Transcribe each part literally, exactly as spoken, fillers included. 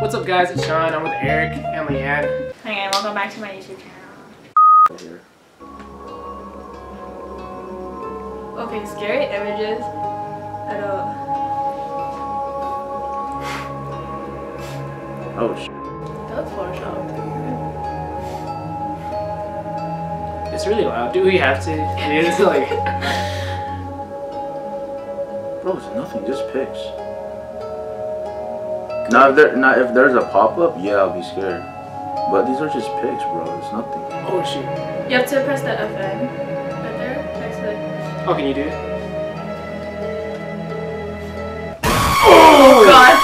What's up, guys? It's Sean. I'm with Eric and Leanne. Hi, and welcome back to my YouTube channel. Okay, scary images. I don't. Oh sh. That was Photoshop. It's really loud. Do we have to? It is like. Bro, it's nothing. Just pics. Now if there, now if there's a pop up, yeah, I'll be scared. But these are just pics, bro. It's nothing. Oh shit. You have to press the F N right there next to the. Oh, can you do it? Oh god!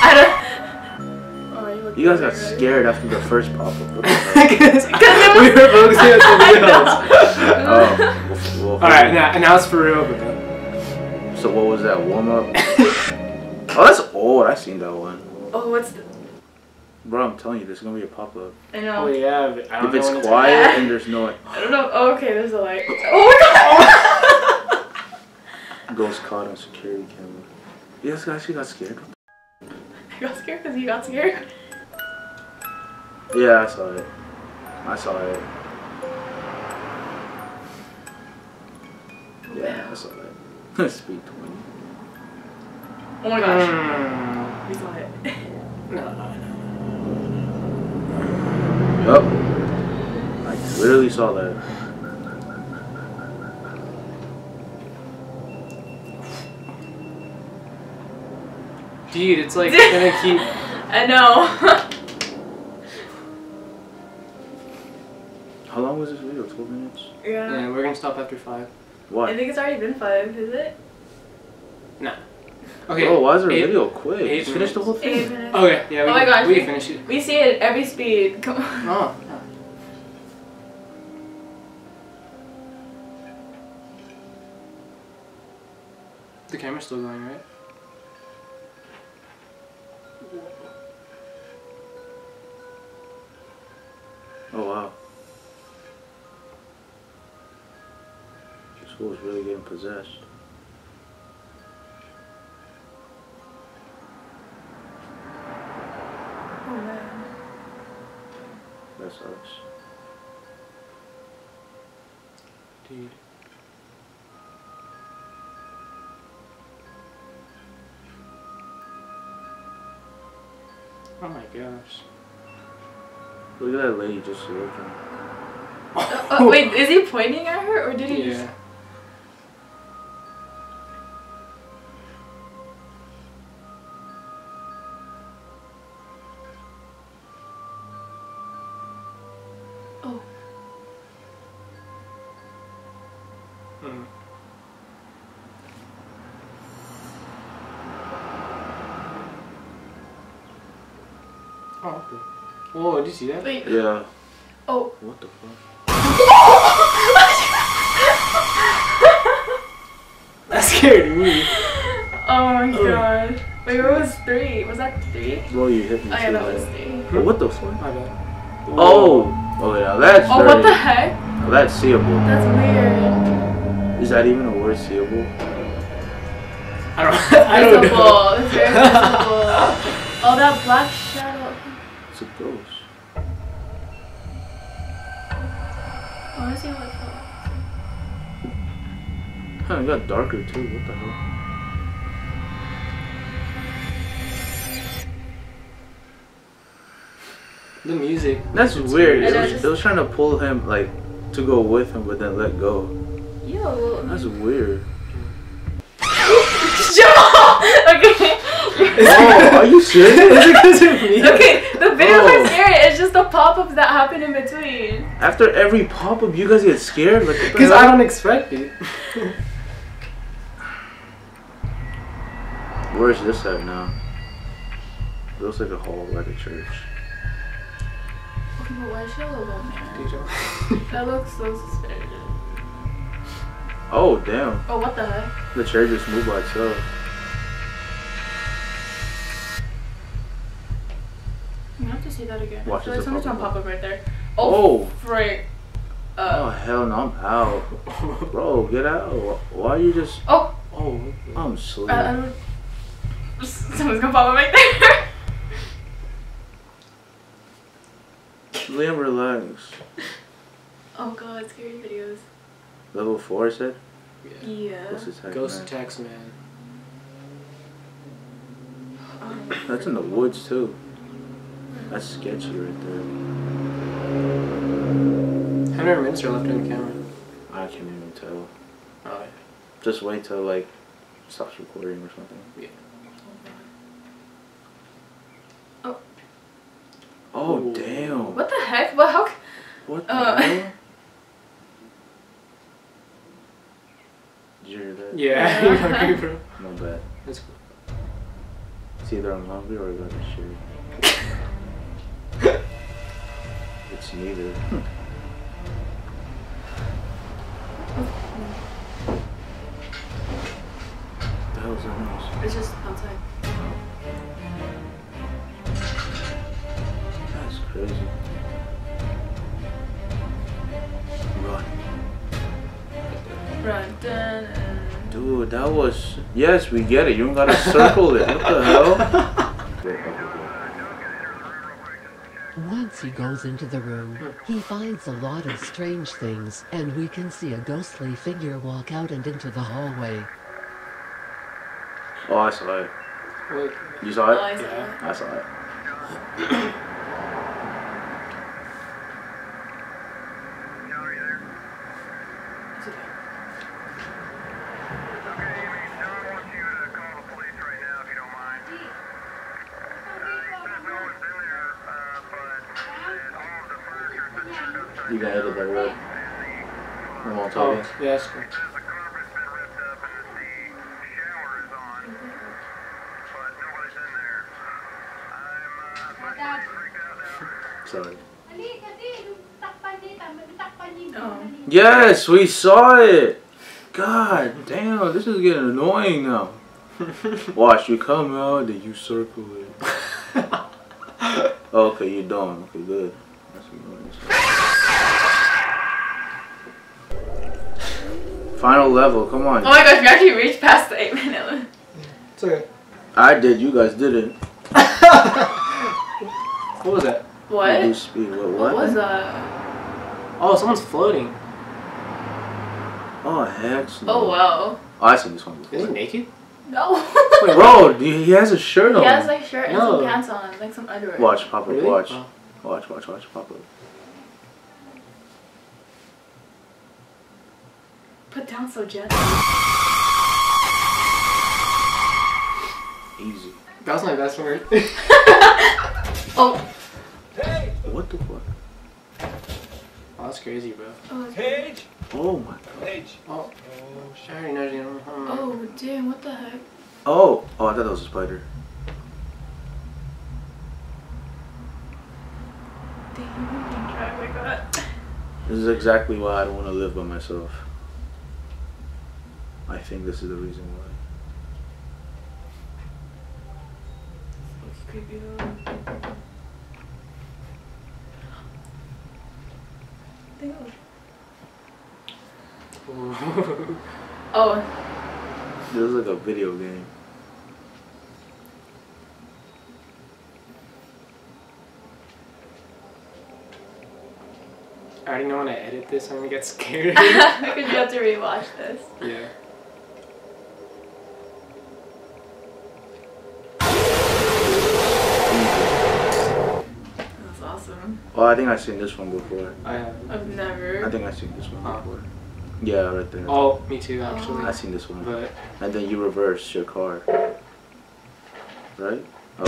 I don't. Oh, you, you guys got already. Scared after the first pop up. Because we were focusing on something else. Oh. We'll, we'll All right, now and now it's for real. Bro. So what was that warm up? Oh, that's old. I've seen that one. Oh, what's the... Bro, I'm telling you, there's going to be a pop-up. I know. Oh, yeah. But I don't if know it's quiet it's and there's no... I don't know. Oh, okay. There's a light. Oh, my God. Ghost caught on security camera. You guys actually got scared? I got scared because you got scared? Yeah, I saw it. I saw it. Oh, yeah, man. I saw it. Speed twenty. Oh my gosh. Mm. We saw it. No, no, no. Yup. I literally saw that. Dude, it's like gonna keep. I know. How long was this video? twelve minutes? Yeah. Yeah, we're gonna stop after five. What? I think it's already been five, is it? No. Okay. Oh, why is our eight, video quick? Eight finish the whole thing. Okay. Yeah. We, oh my gosh. We, we finish it. We see it at every speed. Come on. Oh. No. The camera's still going, right? Oh wow. This fool's really getting possessed. That sucks. Dude. Oh my gosh. Look at that lady just looking. Oh, oh, wait, is he pointing at her or did he yeah. just... Oh. Mm. Oh, okay. Whoa, did you see that? Wait. Yeah. Oh. What the fuck? That scared me. Oh my god. Wait, what was three? Was that three? Well, you hit me. Oh yeah, that was three. Oh, what the fuck? My bad. Oh. Oh yeah, that's Oh, very, what the heck? Now that's seeable. That's weird. Is that even a word, seeable? I don't know. I don't know. It's very visible. Oh, that black shadow. It's a ghost. I want to see what it felt like. Huh, it got darker too. What the hell? The music. That's it's weird. It was, just... it was trying to pull him, like, to go with him, but then let go. Yo. That's weird. Okay. Oh, are you serious? Is it because of me? Okay, the videos oh. are scary. It's just the pop-ups that happen in between. After every pop-up, you guys get scared? Because like, I don't expect it. Where's this at now? It looks like a hall, like a church. But why is she a little man? That looks so suspicious. Oh, damn. Oh, what the heck? The chair just moved by itself. You have to see that again. Watch this. There's something on pop up right there. Oh, oh. frick. Uh, oh, hell no, I'm out. Bro, get out. Why are you just. Oh. Oh, I'm sleeping. Uh, Someone's gonna pop up right there. Liam, relax. Oh god, scary videos. Level four, is it? Yeah. yeah. Ghost Attack Ghost Man. Attacks Man. Um, That's in the woods, too. That's sketchy right there. How many minutes are left on the camera? I can't even tell. Oh, yeah. Just wait till, like, it stops recording or something. Yeah. Oh. Oh, Ooh. damn. What the heck? What, how... What the uh. hell? Did you hear that? Yeah, you're hungry, bro. No bad. That's cool. It's either I'm hungry or I got to shoot. It's neither. What the hell is that noise? It's just outside. Oh. That's crazy. Run, dun, dun. Dude, that was... Yes, we get it. You don't gotta circle it. What the hell? Once he goes into the room, he finds a lot of strange things, and we can see a ghostly figure walk out and into the hallway. Oh, I saw it. Wait. You saw it? Oh, I saw yeah. it. I saw it. Y'all are you there? It's okay. You gotta edit that word. I won't tell you. Oh, yes. The carpet's been ripped up and the shower is on, but nobody's in there. I'm uh, freaked out now. Sorry. Oh. Yes, we saw it! God damn, this is getting annoying now. Watch, you come out, then you circle it. Okay, you're done. Okay, good. That's annoying. Final level, come on. Oh my gosh, we actually reached past the eight minute limit. It's okay. I did, you guys didn't. What was that? What? Reduce speed. What, what? What was that? Oh, someone's floating. Oh, heck. Oh, wow. Oh, I see this one before. Is he naked? No. Wait, bro, he has a shirt on. He has like shirt and no. some pants on, like some underwear. Watch, pop up, really? watch. Oh. Watch, watch, watch, pop up. Put down so gently. Easy. That was my best word. Oh. Hey. What the fuck? Oh, that's crazy, bro. Oh, Paige. Oh my god. Paige. Oh. Oh, shit. I already know you don't remember. Oh, damn. What the heck? Oh. Oh, I thought that was a spider. Damn. Oh my god. This is exactly why I don't want to live by myself. I think this is the reason why. Looks creepy though. Oh. This is like a video game. I already know when I edit this, I'm gonna get scared. Because you have to rewatch this. Yeah. Oh, I think I've seen this one before. I haven't. I've never. I think I've seen this one oh. before. Yeah, right there. Oh, me too, actually. Oh. I've seen this one. But... And then you reverse your car. Right? Oh.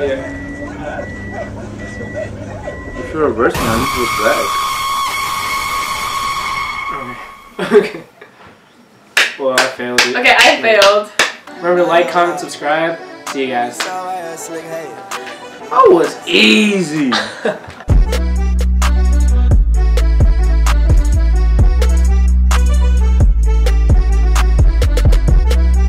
Yeah. If you're reversing, I need to look back. Okay. Well, I failed it. Okay, I failed. Remember to like, comment, subscribe. See you guys. That was easy.